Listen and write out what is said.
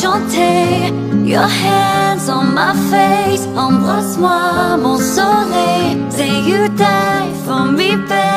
chanter. Your hands on my face, embrasse-moi mon soleil. Say you die for me, babe.